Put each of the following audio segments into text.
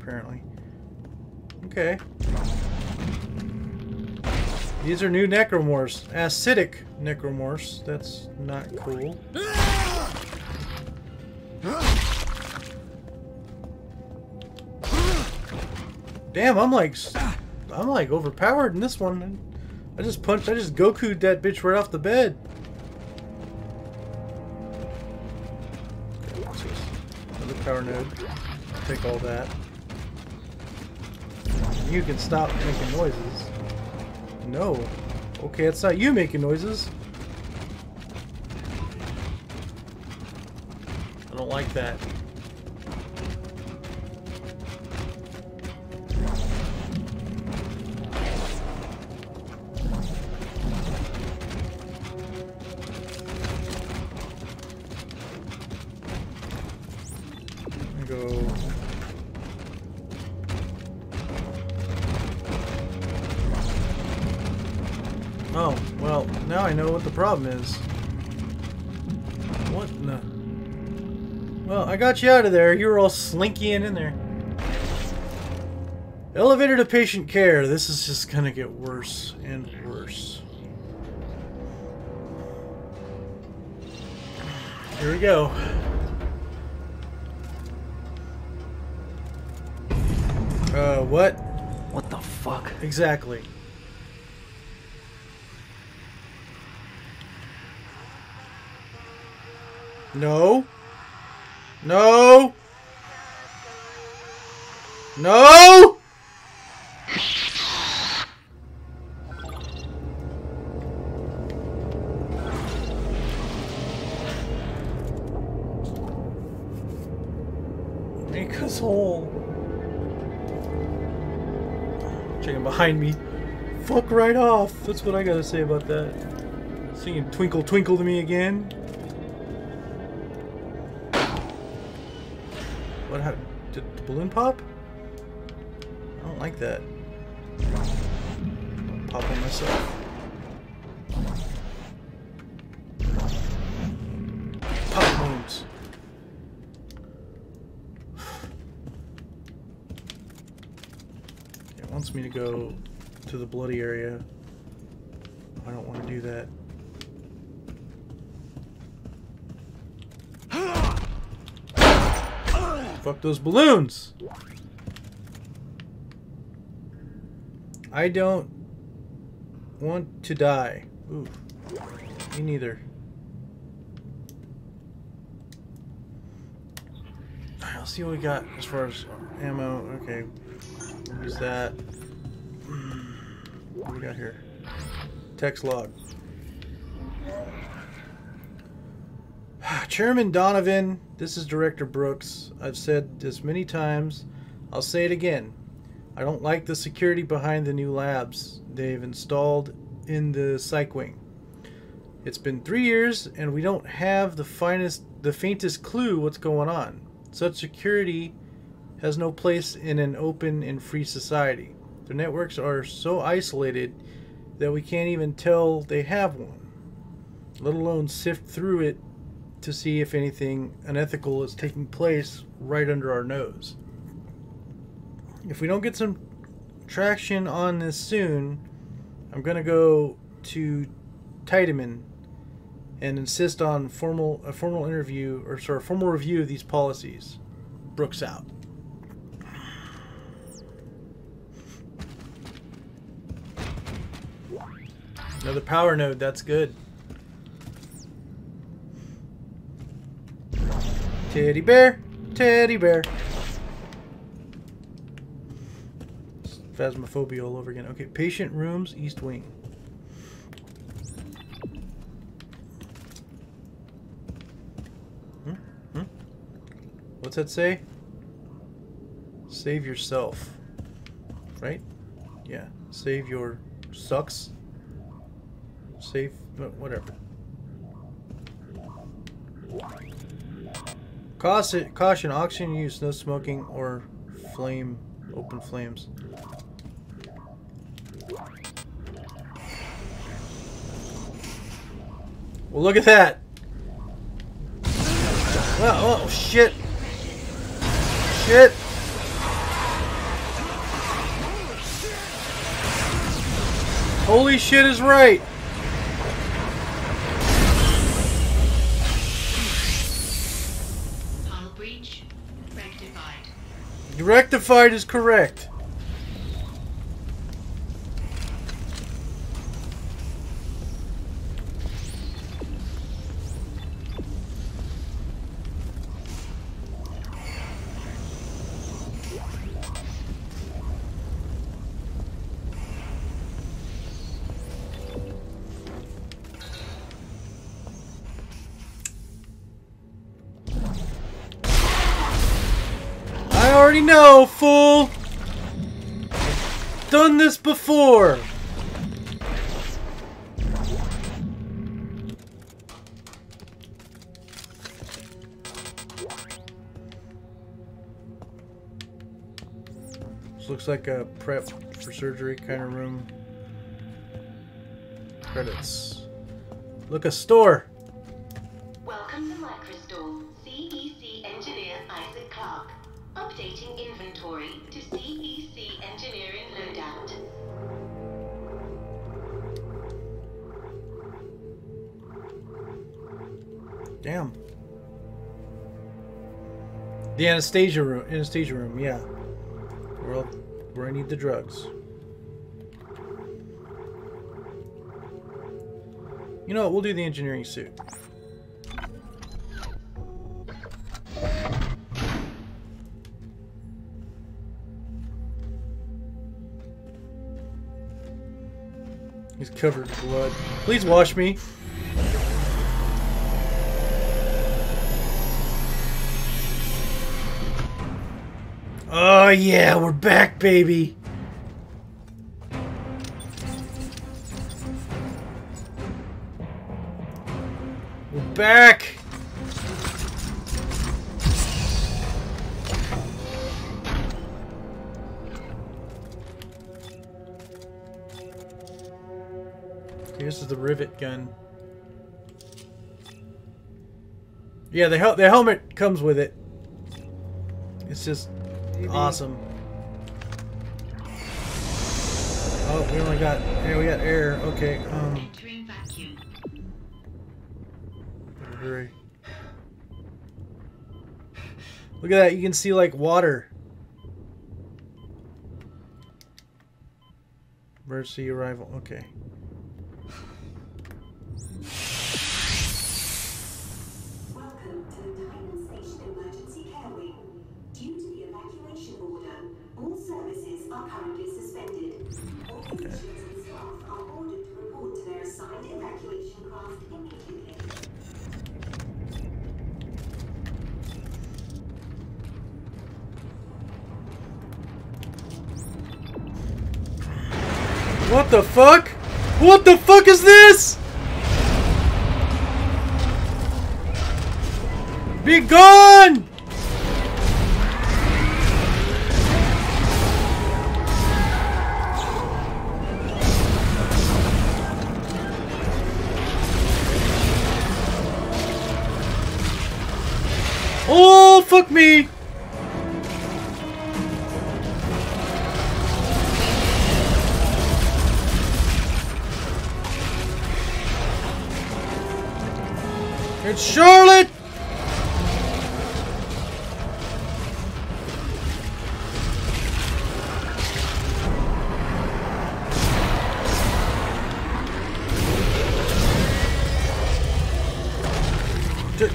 apparently. Okay. These are new necromorphs. Acidic necromorphs. That's not cool. Damn, I'm like overpowered in this one. I just Goku'd that bitch right off the bed. Another power node. I'll take all that. You can stop making noises. No. Okay, it's not you making noises. I don't like that. Oh, well, now I know what the problem is. What in the... Well, I got you out of there. You were all slinkying in there. Elevator to patient care. This is just gonna get worse and worse. Here we go. What? What the fuck? Exactly. No. No. No. Make us whole. Checking behind me. Fuck right off. That's what I gotta say about that. Singing Twinkle Twinkle to me again. What happened? Did the balloon pop? I don't like that. I'll pop on myself. Pop balloons. It wants me to go to the bloody area. I don't want to do that. Fuck those balloons! I don't want to die. Ooh, me neither. Alright, let's see what we got as far as ammo. Okay, use that. What do we got here? Text log. Chairman Donovan, this is Director Brooks. I've said this many times. I'll say it again. I don't like the security behind the new labs they've installed in the Psych Wing. It's been 3 years and we don't have the faintest clue what's going on. Such security has no place in an open and free society. Their networks are so isolated that we can't even tell they have one, let alone sift through it to see if anything unethical is taking place right under our nose. If we don't get some traction on this soon, I'm gonna go to Tiedemann and insist on a formal review of these policies. Brooks out. Another power node, that's good. Teddy bear! Teddy bear! Phasmophobia all over again. Okay, patient rooms, east wing. What's that say? Save yourself. Right? Yeah. Save your sucks. Save... whatever. Caution, oxygen use, no smoking or flame, open flames. Well, look at that. Oh, shit. Shit. Holy shit is right! Hull breach rectified. Rectified is correct. No, fool! Done this before! This looks like a prep for surgery kind of room. Credits. Look, a store! Welcome to Microstore, CEC Engineer Isaac Clark. Updating inventory to CEC engineering loadout. Damn. The Anastasia room, yeah. Where I need the drugs. You know what, we'll do the engineering suit. He's covered in blood. Please wash me. Oh yeah, we're back, baby. We're back. This is the rivet gun. Yeah, the helmet comes with it. It's just awesome. Oh, we only got air. We got air. Okay. Entering vacuum. Hurry. Look at that. You can see like water. Emergency arrival. Okay. What the fuck? What the fuck is this? Be gone! Oh, fuck me! It's Charlotte!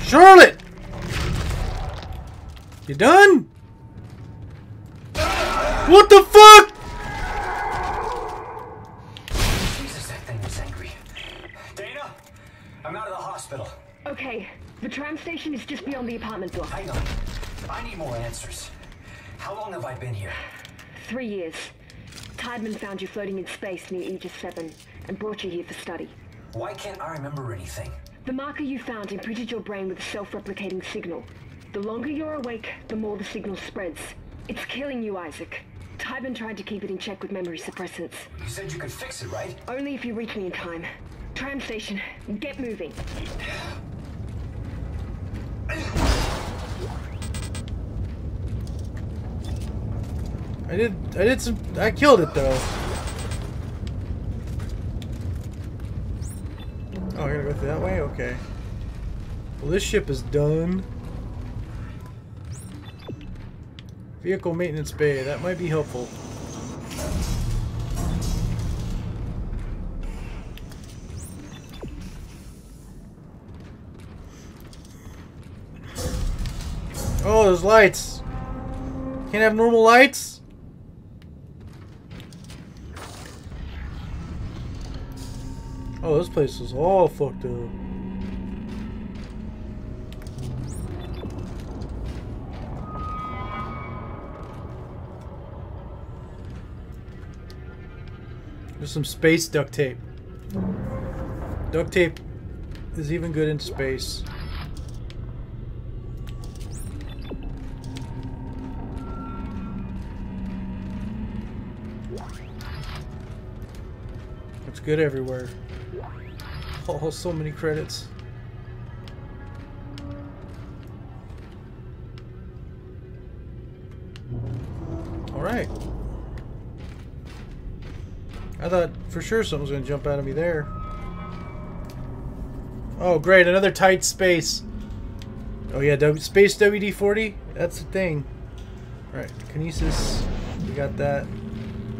Charlotte! You done? What the fuck? Jesus, that thing was angry. Dana, I'm out of the hospital. Okay, the tram station is just beyond the apartment block. Hang on. I need more answers. How long have I been here? 3 years. Tiedemann found you floating in space near Aegis 7 and brought you here for study. Why can't I remember anything? The marker you found imprinted your brain with a self-replicating signal. The longer you're awake, the more the signal spreads. It's killing you, Isaac. Tiedemann tried to keep it in check with memory suppressants. You said you could fix it, right? Only if you reach me in time. Tram station, get moving. I killed it though. Oh, I gotta go that way? Okay. Well, this ship is done. Vehicle maintenance bay. That might be helpful. Oh, there's lights. Can't have normal lights? Oh, this place is all fucked up. There's some space duct tape. Duct tape is even good in space. It's good everywhere. Oh, so many credits. All right. I thought for sure something was going to jump out of me there. Oh, great. Another tight space. Oh, yeah. Space WD-40. That's the thing. All right. Kinesis. We got that.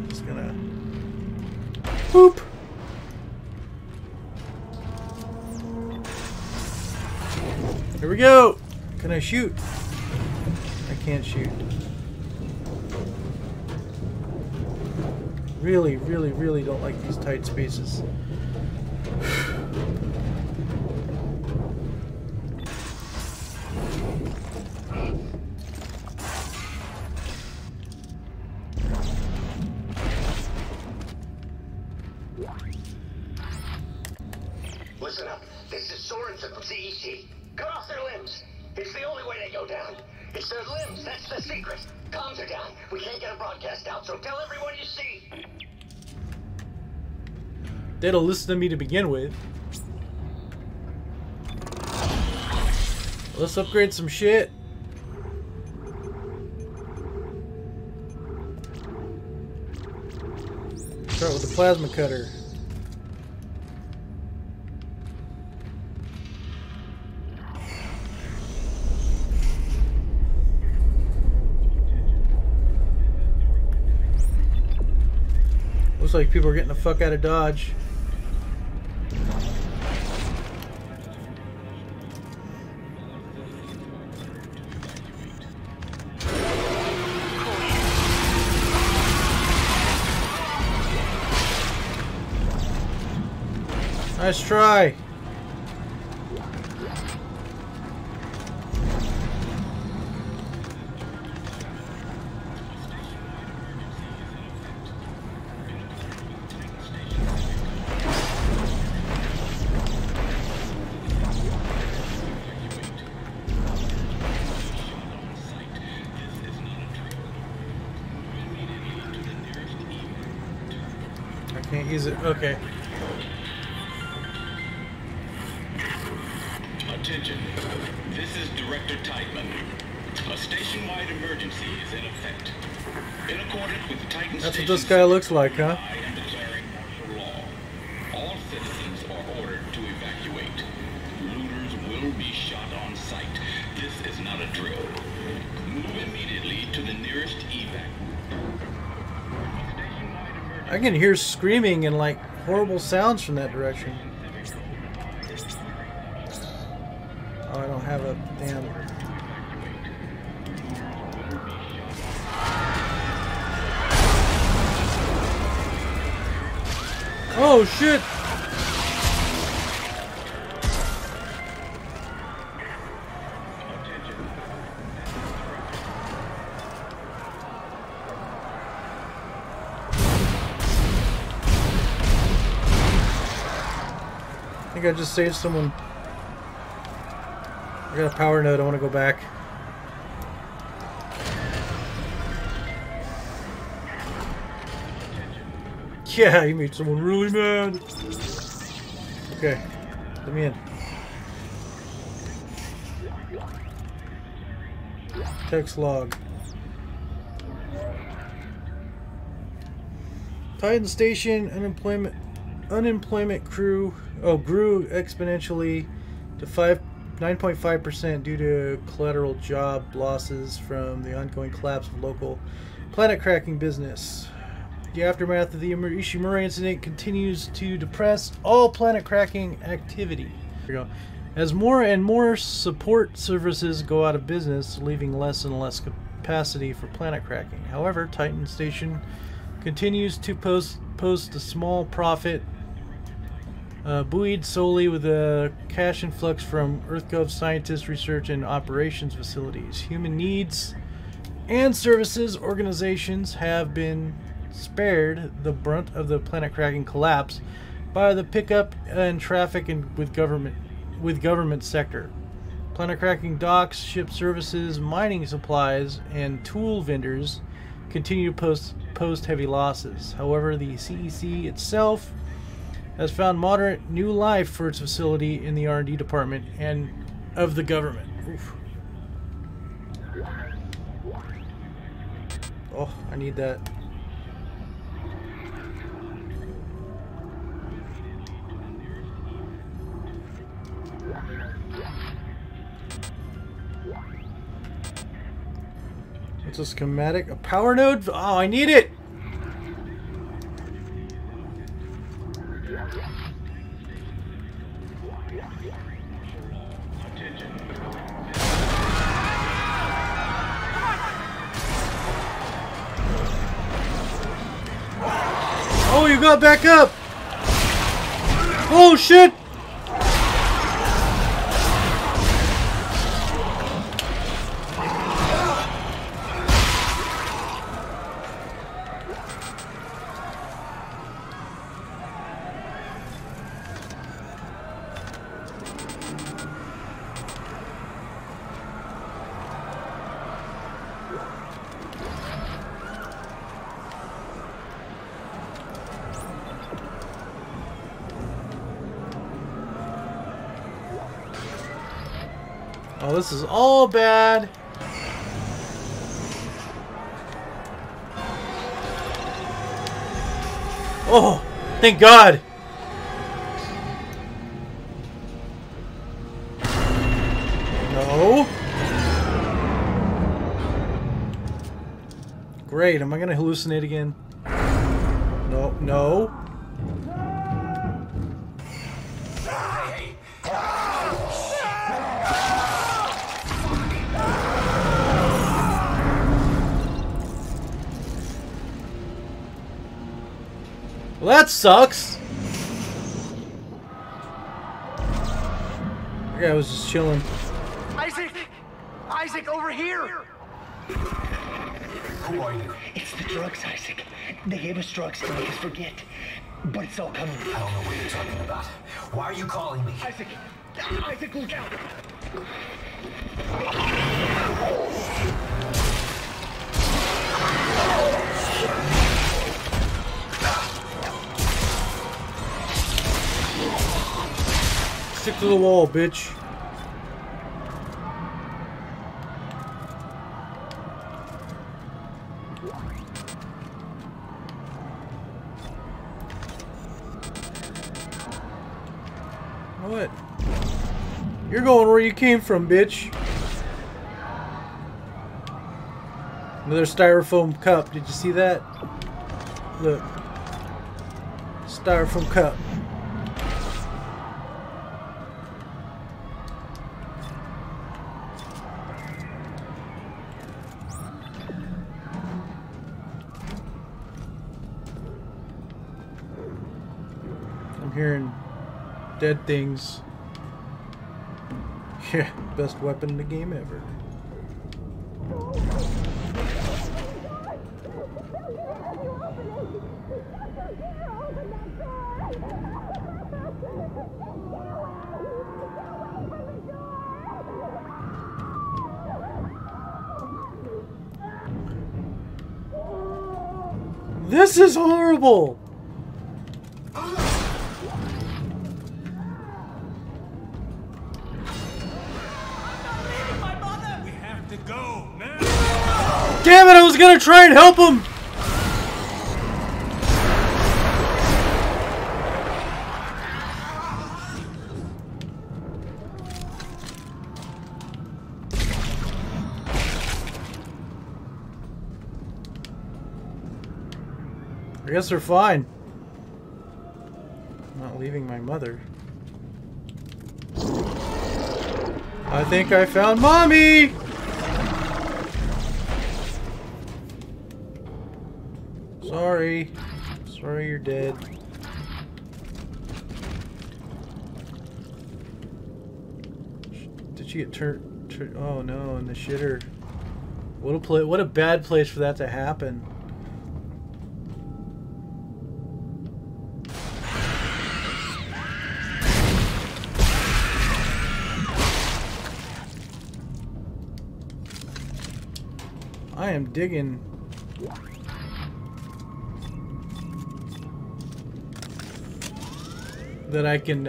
It's going to... Boop. Here we go. Can I shoot? I can't shoot. Really, really, really don't like these tight spaces. Listen up. This is Sorensen from CEC. Cut off their limbs. It's the only way they go down. It's their limbs. That's the secret. Comms are down. We can't get a broadcast out, so tell everyone you see. They don't listen to me to begin with. Let's upgrade some shit. Start with the plasma cutter. Looks like people are getting the fuck out of Dodge. Nice try. Use it. Okay. Attention. This is Director Titan. A station-wide emergency is in effect. In accordance with the Titan. That's what this guy looks like, huh? I am declaring martial law. All citizens are ordered to evacuate. Looters will be shot on sight. This is not a drill. Move immediately to the nearest evac. I can hear screaming and like horrible sounds from that direction. Oh, I don't have a damn. Oh shit! I think I just saved someone. I got a power node. I want to go back. Yeah, you made someone really mad. Okay, let me in. Text log. Titan Station, unemployment crew grew exponentially to 9.5% due to collateral job losses from the ongoing collapse of local planet-cracking business. The aftermath of the Ishimura incident continues to depress all planet-cracking activity. Here we go. As more and more support services go out of business, leaving less and less capacity for planet cracking. However, Titan Station continues to post a small profit, buoyed solely with a cash influx from EarthGov scientists, research, and operations facilities. Human needs and services organizations have been spared the brunt of the planet cracking collapse by the pickup and traffic and with government sector. Planet cracking docks, ship services, mining supplies, and tool vendors continue to post heavy losses. However, the CEC itself has found moderate new life for its facility in the R&D department and of the government. Oof. Oh, I need that. It's a schematic, a power node. Oh, I need it. Oh, you got back up. Oh shit. Oh, this is all bad. Oh, thank God. No. Great, am I gonna hallucinate again? No, no. Well, that sucks. That guy was just chilling. Isaac! Isaac, over here! Who are you? It's the drugs, Isaac. They gave us drugs to make us forget. But it's all coming. I don't know what you're talking about. Why are you calling me? Isaac! Isaac, look out! Stick to the wall, bitch. What? You're going where you came from, bitch. Another styrofoam cup. Did you see that? Look. Styrofoam cup. Hearing dead things. Yeah, best weapon in the game ever. This is horrible. Damn it, I was gonna try and help him! I guess we're fine. I'm not leaving my mother. I think I found mommy! Sorry. Sorry you're dead. Did she get turned? Oh no, in the shitter. What a bad place for that to happen. I am digging. That I can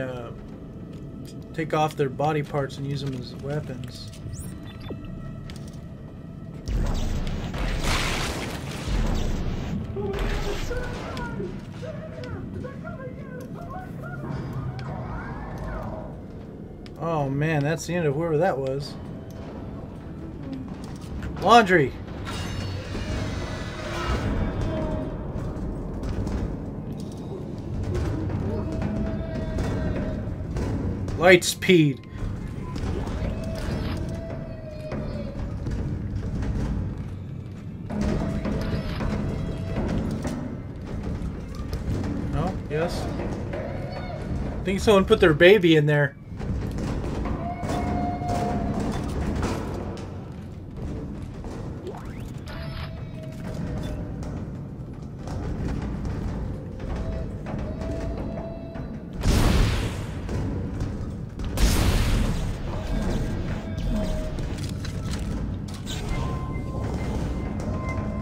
take off their body parts and use them as weapons. Oh man, that's the end of whoever that was. Laundry! Light speed. Oh, yes. I think someone put their baby in there.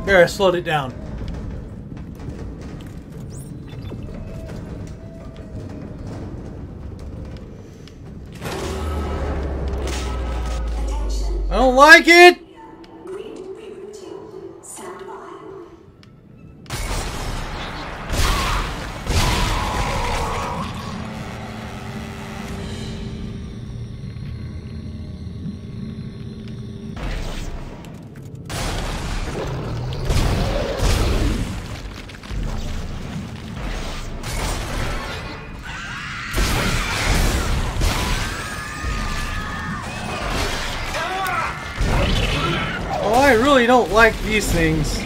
Here, I slowed it down. I don't like it! I don't like these things.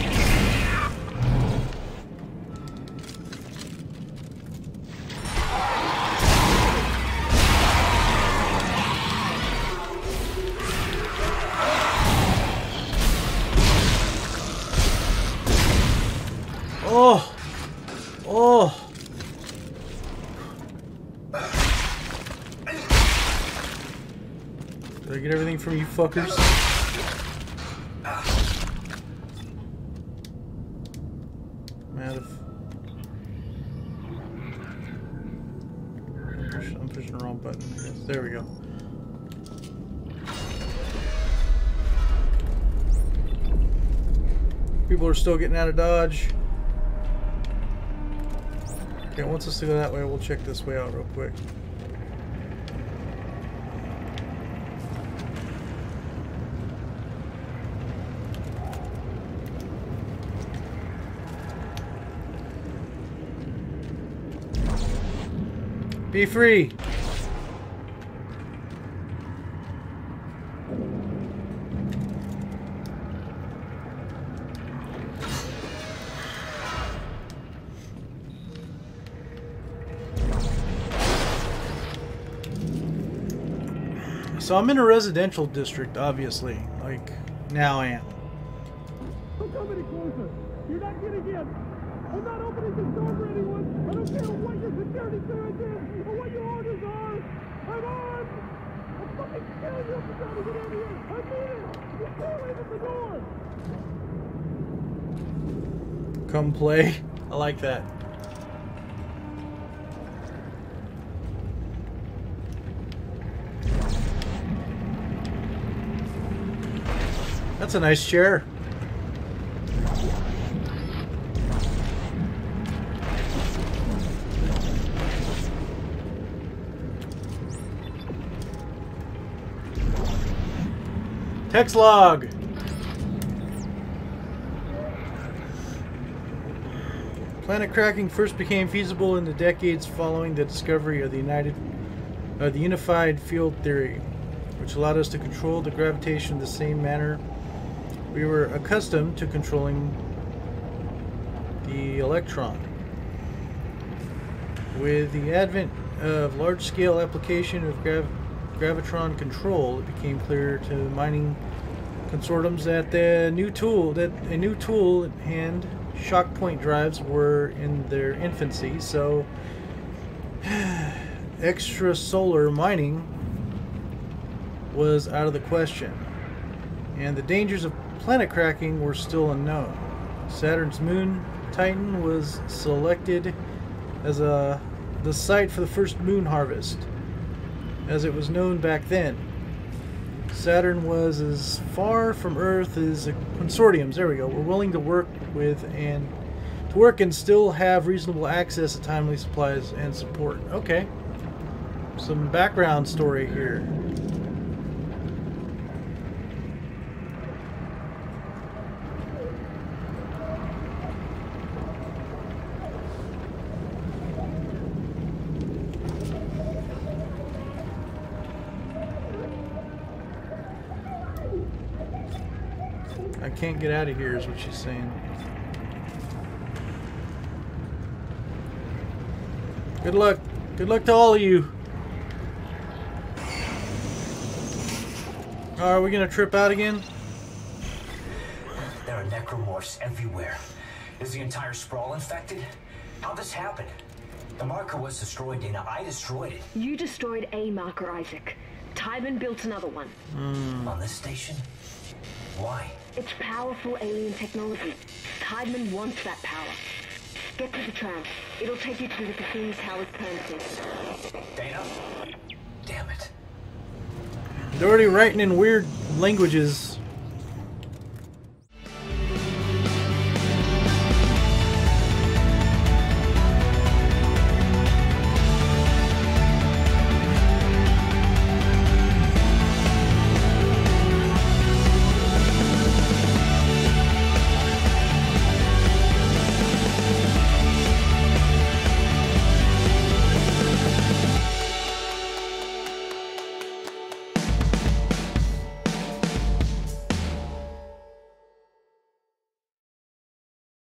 Oh, oh. Did I get everything from you fuckers? Still getting out of Dodge. Okay, once this go that way, we'll check this way out real quick. Be free. So I'm in a residential district, obviously. Like, now I am. Don't come any closer. You're not getting in. I'm not opening this door for anyone. I don't care what your security clearance is or what your orders are. I'm armed. I'm fucking killing you if you're trying to get in here. I mean it. You can't leave the door. Come play. I like that. That's a nice chair. Hexlog. Planet cracking first became feasible in the decades following the discovery of the unified field theory, which allowed us to control the gravitation in the same manner we were accustomed to controlling the electron. With the advent of large-scale application of gravitron control, it became clear to mining consortiums that a new tool at hand, shock point drives, were in their infancy. So extrasolar mining was out of the question, and the dangers of planet cracking were still unknown. Saturn's moon Titan was selected as the site for the first moon harvest, as it was known back then. Saturn was as far from Earth as consortiums, there we go, were willing to work with and to work and still have reasonable access to timely supplies and support. Okay, some background story here. Can't get out of here is what she's saying. Good luck. Good luck to all of you. Are we gonna trip out again? There are necromorphs everywhere. Is the entire sprawl infected? How'd this happen? The marker was destroyed, Dana. I destroyed it. You destroyed a marker, Isaac. Tiedemann built another one. On this station? Why? It's powerful alien technology. Tiedemann wants that power. Get to the tram. It'll take you to the Cassini Towers turn. Dana? Damn it. They're already writing in weird languages.